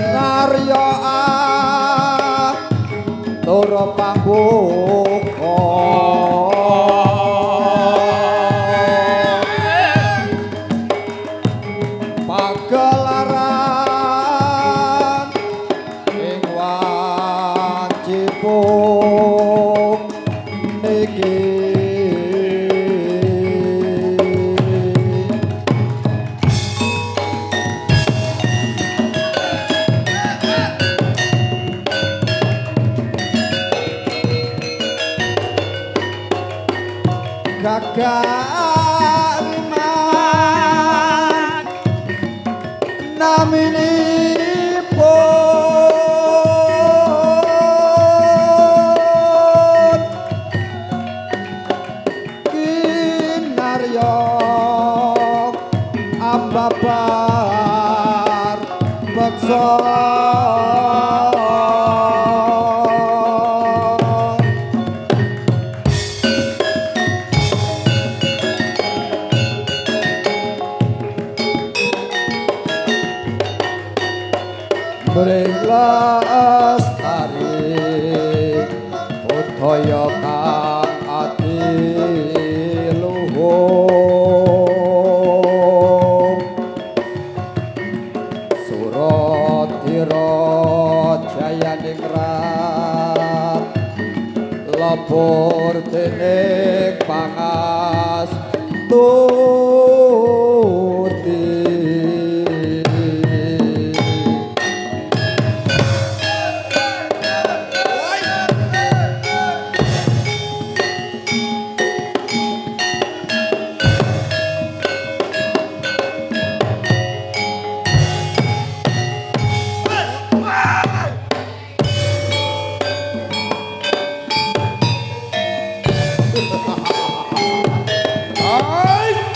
narya turu pambuka pagelaran ing wajibung niki gagak rimang naminipun kinarya ambabar beksa bring lestari budaya kang adiluhung Suratira jayaning rat lapor dening pangastuti all right.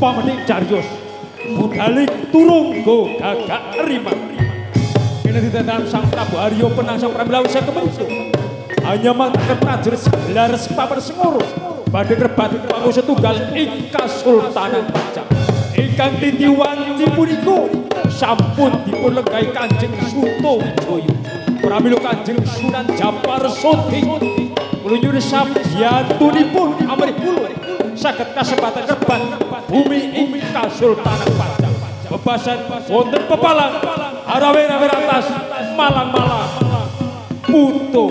upamane Darius budalik turunggo gagak rimang kene ditetan sang Prabu Arya penangsang pramilawisa kemersu hanya matakan prajurit sebelah papan sengurus badhe kerbat paku setunggal ing kasultanan Pajang ingkang titiwanci puniku sampun dipun lenggahi Kanjeng Sutowijoyo pramila Kanjeng Sunan Japarsudi melunyur sabyantunipun amrih kula saged kasempatan kerbat bumi ing kasultanan Pajang bebasan wonten pepalang arawera-wera atas malang-malang putu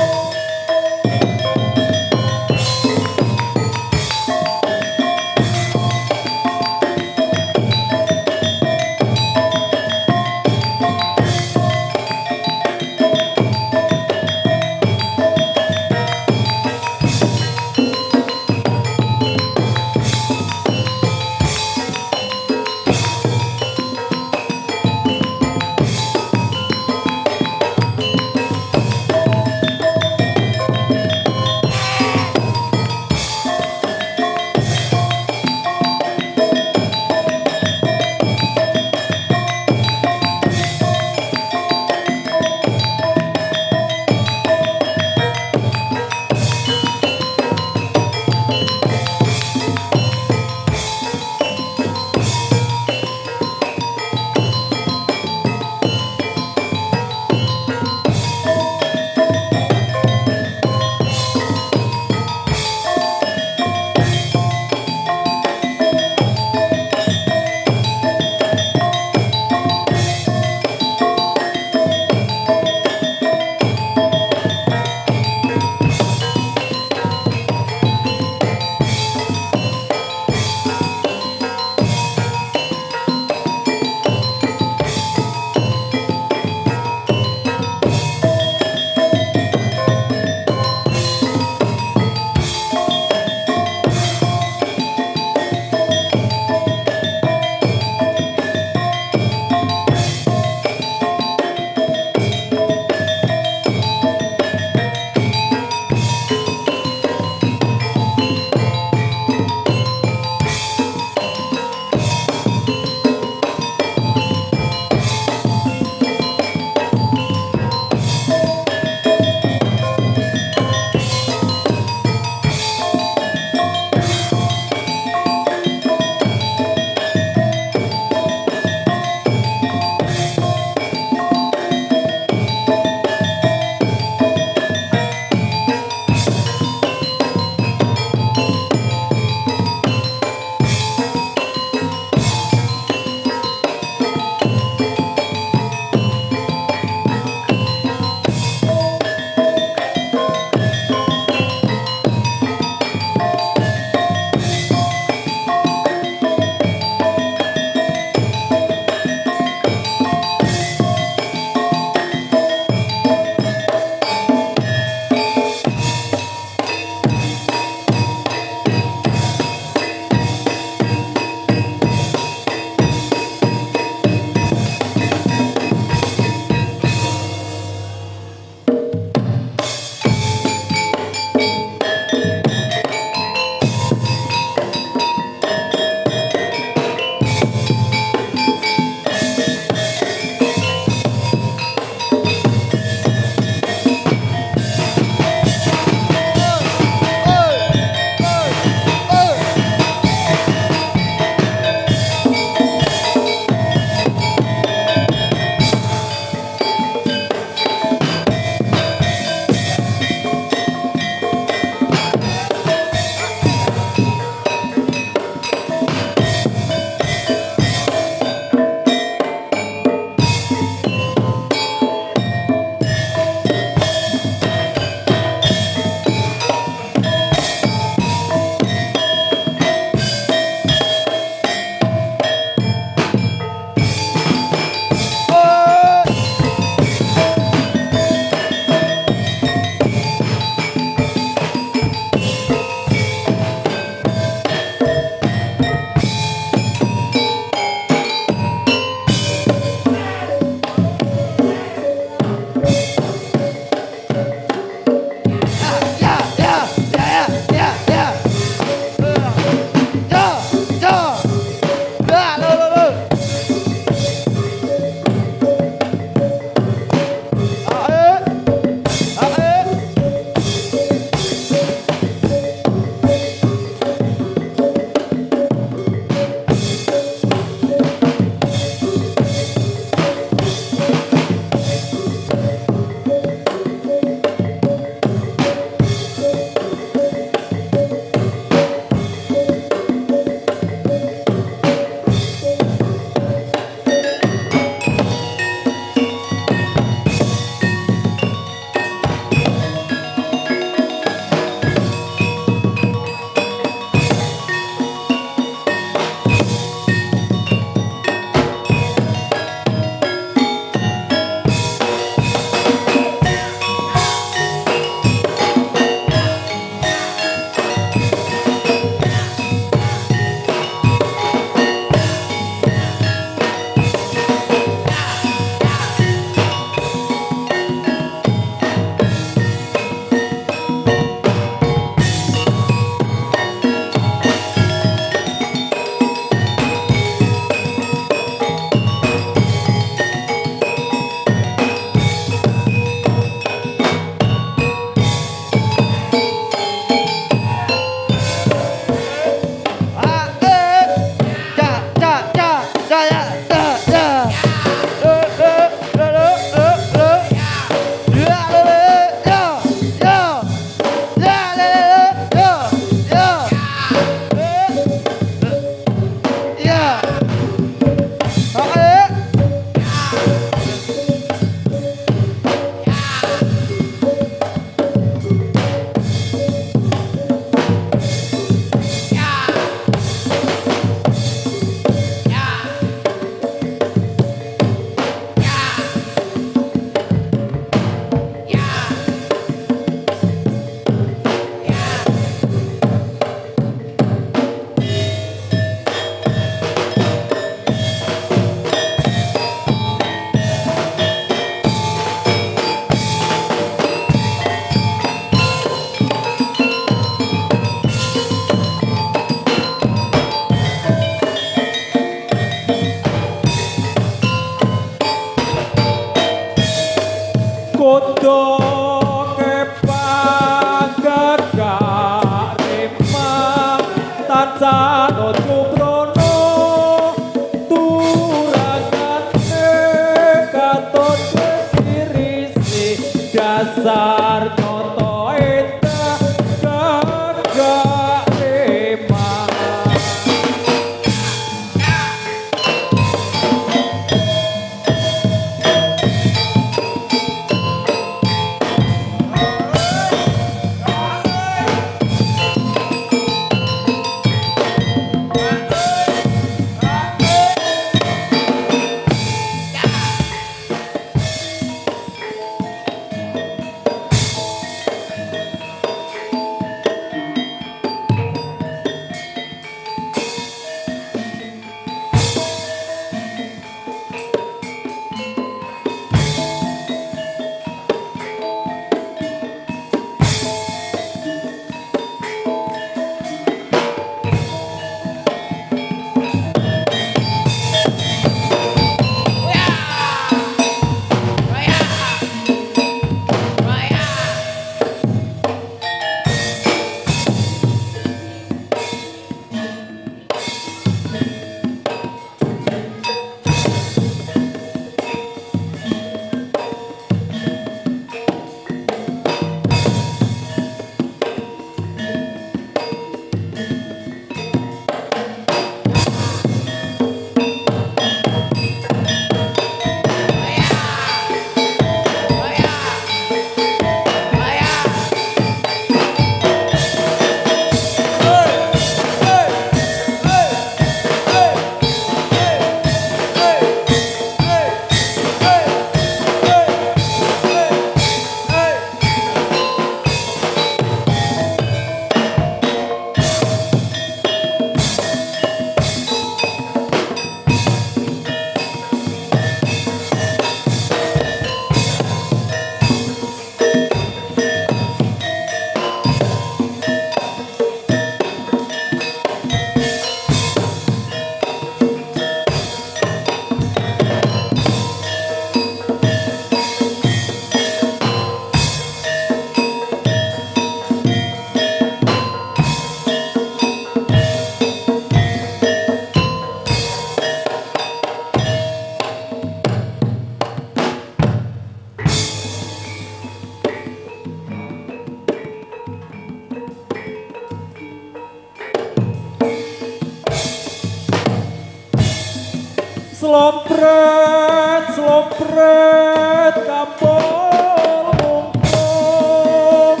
Slompret kapol mumpung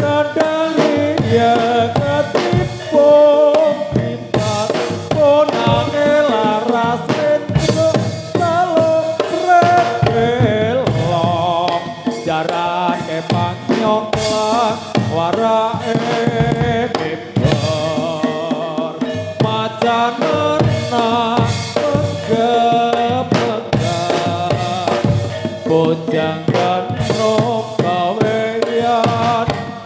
nadani ya ketipung pintar konane laras itu slompret belok jarak kepang nyoklah warae bebor macanana jangan rob kaweyan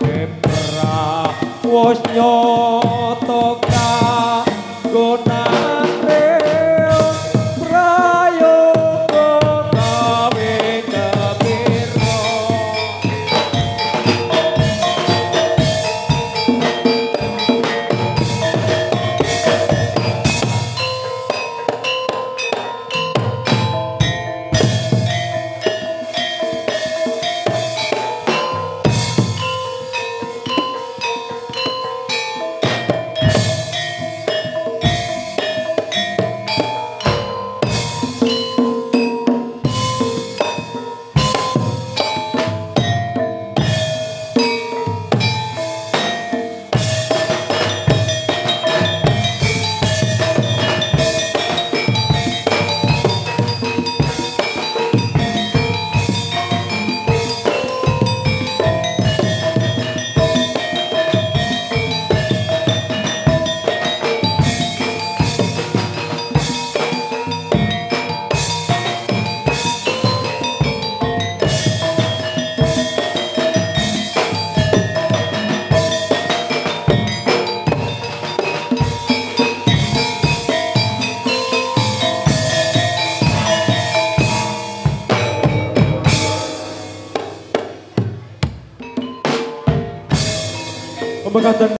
keperah wos nyoto kagonan reo prayogo kawe kebiro Keberkatan